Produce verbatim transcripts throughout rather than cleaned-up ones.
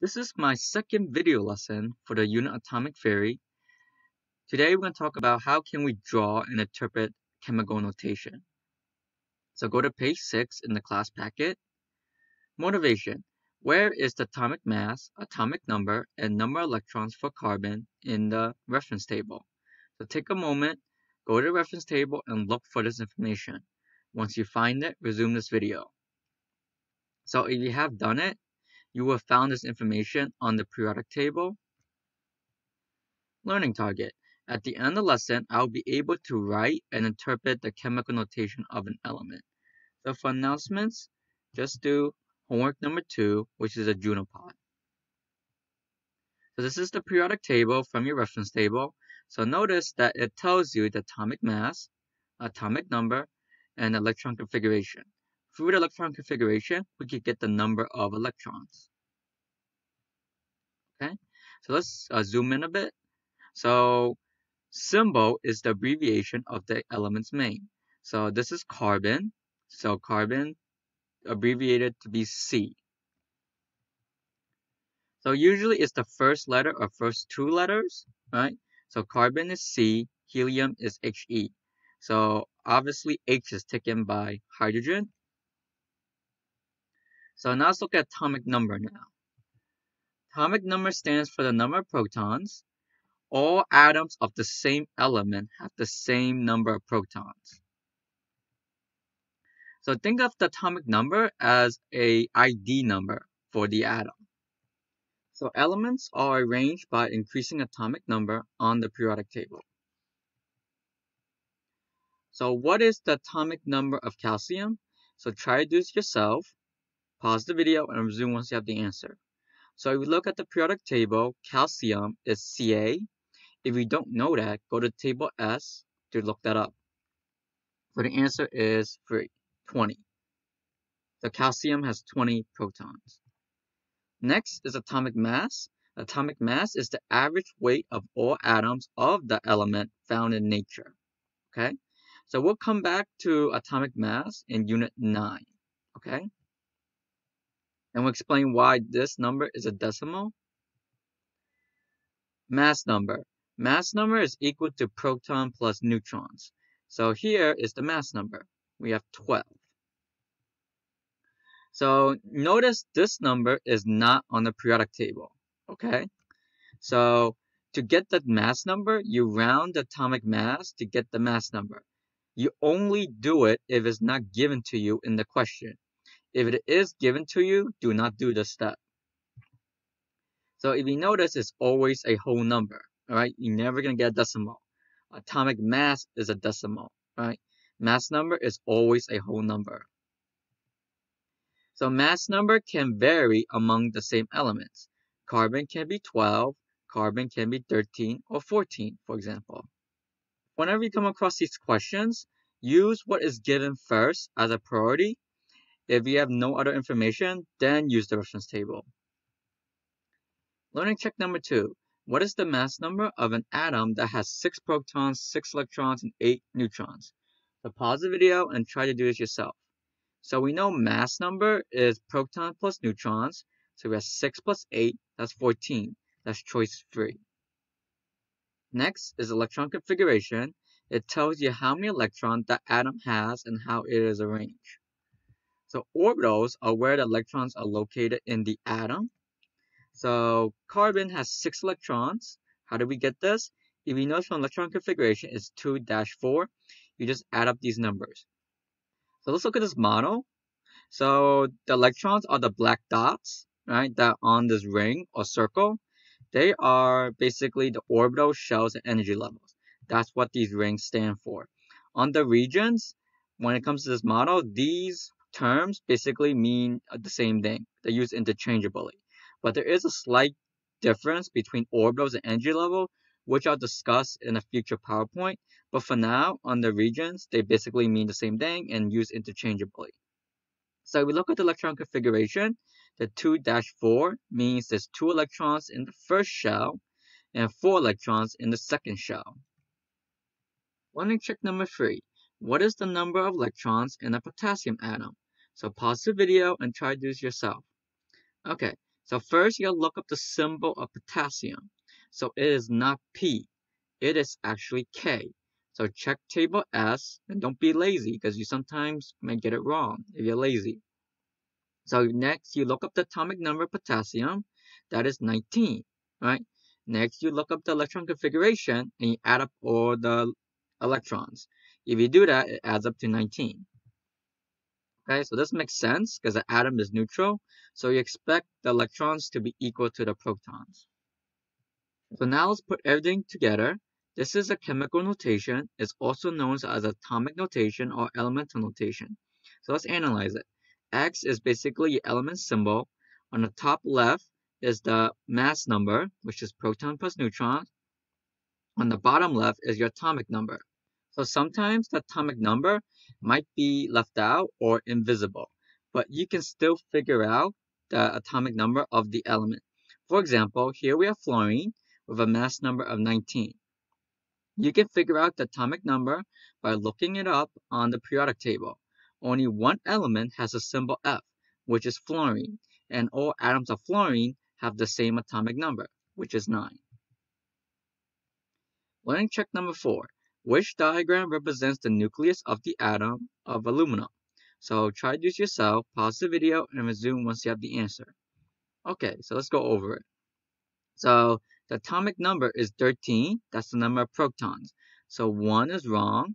This is my second video lesson for the unit atomic theory. Today we're going to talk about how can we draw and interpret chemical notation. So go to page six in the class packet. Motivation. Where is the atomic mass, atomic number, and number of electrons for carbon in the reference table? So take a moment, go to the reference table, and look for this information. Once you find it, resume this video. So if you have done it, you will have found this information on the periodic table. Learning target. At the end of the lesson, I will be able to write and interpret the chemical notation of an element. So for announcements, just do homework number two, which is a junipod. So this is the periodic table from your reference table. So notice that it tells you the atomic mass, atomic number, and electron configuration. Through the electron configuration, we could get the number of electrons. Okay, so let's uh, zoom in a bit. So symbol is the abbreviation of the element's name. So this is carbon. So carbon abbreviated to be C. So usually it's the first letter or first two letters, right? So carbon is C, helium is He. So obviously H is taken by hydrogen. So now let's look at atomic number now. Atomic number stands for the number of protons. All atoms of the same element have the same number of protons. So think of the atomic number as an I D number for the atom. So elements are arranged by increasing atomic number on the periodic table. So what is the atomic number of calcium? So try to do this yourself. Pause the video and resume once you have the answer. So if we look at the periodic table, calcium is Ca. If you don't know that, go to table S to look that up. So the answer is three, twenty. So calcium has twenty protons. Next is atomic mass. Atomic mass is the average weight of all atoms of the element found in nature. Okay? So we'll come back to atomic mass in unit nine. Okay? And we'll explain why this number is a decimal. Mass number. Mass number is equal to proton plus neutrons. So here is the mass number. We have twelve. So notice this number is not on the periodic table. Okay? So to get the mass number, you round the atomic mass to get the mass number. You only do it if it's not given to you in the question. If it is given to you, do not do this step. So if you notice, it's always a whole number, all right? You're never going to get a decimal. Atomic mass is a decimal, right? Mass number is always a whole number. So mass number can vary among the same elements. Carbon can be twelve, carbon can be thirteen, or fourteen, for example. Whenever you come across these questions, use what is given first as a priority. If you have no other information, then use the reference table. Learning check number two. What is the mass number of an atom that has six protons, six electrons, and eight neutrons? So pause the video and try to do this yourself. So we know mass number is proton plus neutrons. So we have six plus eight, that's fourteen. That's choice three. Next is electron configuration. It tells you how many electrons the atom has and how it is arranged. So orbitals are where the electrons are located in the atom. So carbon has six electrons. How do we get this? If you notice from electron configuration, it's two dash four. You just add up these numbers. So let's look at this model. So the electrons are the black dots, right, that are on this ring or circle. They are basically the orbital shells and energy levels. That's what these rings stand for. On the regions, when it comes to this model, these terms basically mean the same thing. They're used interchangeably. But there is a slight difference between orbitals and energy level, which I'll discuss in a future PowerPoint. But for now, on the regions, they basically mean the same thing and used interchangeably. So if we look at the electron configuration, the two dash four means there's two electrons in the first shell and four electrons in the second shell. Learning check number three. What is the number of electrons in a potassium atom? So pause the video and try to do this yourself. Okay, So first you'll look up the symbol of potassium. So it is not P, it is actually K. So check table S, and don't be lazy because you sometimes may get it wrong if you're lazy. So next you look up the atomic number of potassium, that is nineteen, right? Next you look up the electron configuration and you add up all the electrons. If you do that, it adds up to nineteen. Okay, so this makes sense because the atom is neutral, so you expect the electrons to be equal to the protons. So now let's put everything together. This is a chemical notation. It's also known as atomic notation or elemental notation. So let's analyze it. X is basically your element symbol. On the top left is the mass number, which is proton plus neutron. On the bottom left is your atomic number. So sometimes the atomic number might be left out or invisible, but you can still figure out the atomic number of the element. For example, here we have fluorine with a mass number of nineteen. You can figure out the atomic number by looking it up on the periodic table. Only one element has a symbol F, which is fluorine, and all atoms of fluorine have the same atomic number, which is nine. Learning check number four. Which diagram represents the nucleus of the atom of aluminum? So try to do this yourself, pause the video, and resume once you have the answer. Okay, so let's go over it. So the atomic number is thirteen. That's the number of protons. So one is wrong.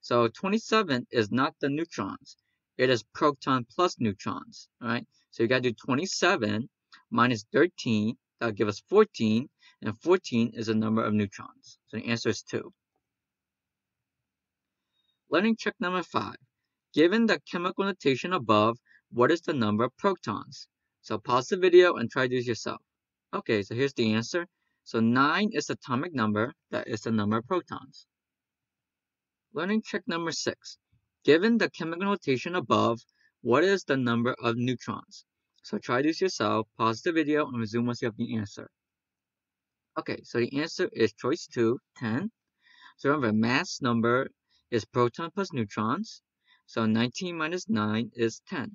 So twenty-seven is not the neutrons. It is proton plus neutrons, right? So you got to do twenty-seven minus thirteen. That'll give us fourteen. And fourteen is the number of neutrons. So the answer is two. Learning check number five. Given the chemical notation above, what is the number of protons? So pause the video and try to do this yourself. Okay, so here's the answer. So nine is the atomic number. That is the number of protons. Learning check number six. Given the chemical notation above, what is the number of neutrons? So try this yourself, pause the video, and resume once you have the answer. Okay, so the answer is choice two, ten. So remember, mass number is proton plus neutrons. So nineteen minus nine is ten.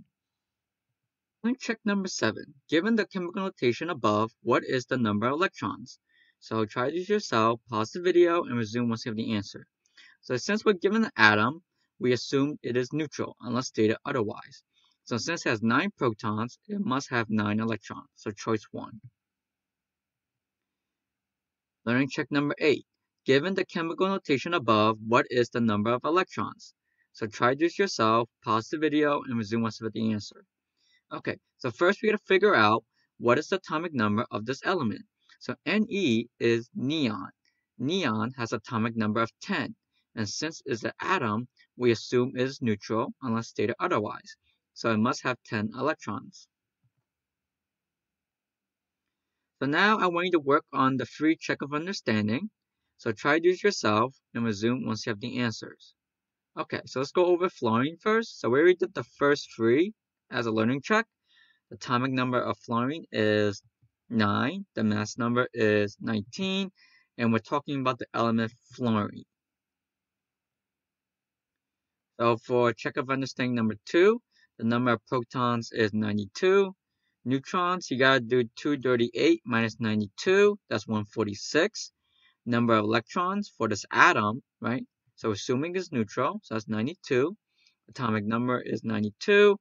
Learning check number seven. Given the chemical notation above, what is the number of electrons? So try this yourself, pause the video, and resume once you have the answer. So since we're given an atom, we assume it is neutral unless stated otherwise. So since it has nine protons, it must have nine electrons. So choice one. Learning check number eight. Given the chemical notation above, what is the number of electrons? So try this yourself, pause the video, and resume once with the answer. Okay, so first we gotta figure out what is the atomic number of this element. So Ne is neon. Neon has atomic number of ten. And since it's an atom, we assume it is neutral unless stated otherwise. So it must have ten electrons. So now I want you to work on the free check of understanding. So try to do it yourself and resume once you have the answers. Okay, so let's go over fluorine first. So we already did the first three as a learning check. The atomic number of fluorine is nine. The mass number is nineteen. And we're talking about the element fluorine. So for check of understanding number two, the number of protons is ninety-two. Neutrons, you gotta do two hundred thirty-eight minus ninety-two, that's one hundred forty-six. Number of electrons for this atom, right? So assuming it's neutral, so that's ninety-two. Atomic number is ninety-two.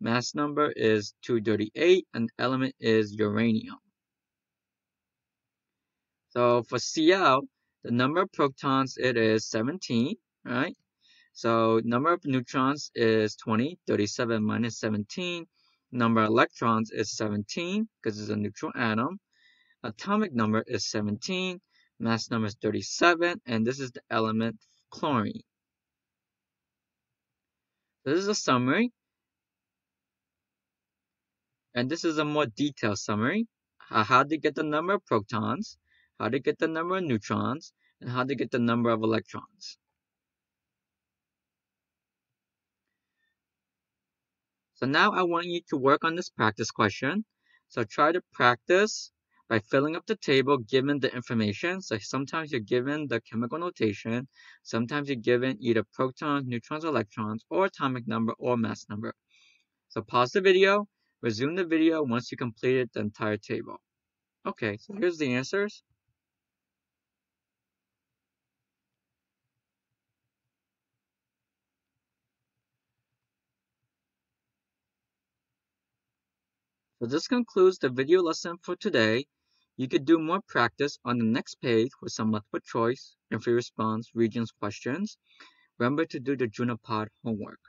Mass number is two hundred thirty-eight, and the element is uranium. So for Cl, the number of protons, it is seventeen, right? So number of neutrons is twenty, thirty-seven minus seventeen. Number of electrons is seventeen because it's a neutral atom. Atomic number is seventeen. Mass number is thirty-seven. And this is the element chlorine. This is a summary. And this is a more detailed summary. How to get the number of protons, how to get the number of neutrons, and how to get the number of electrons. So now I want you to work on this practice question. So try to practice by filling up the table given the information. So sometimes you're given the chemical notation. Sometimes you're given either protons, neutrons, electrons, or atomic number or mass number. So pause the video, Resume the video once you completed the entire table. Okay, so here's the answers. So this concludes the video lesson for today. You could do more practice on the next page with some multiple choice and free response regions questions. Remember to do the Junipod homework.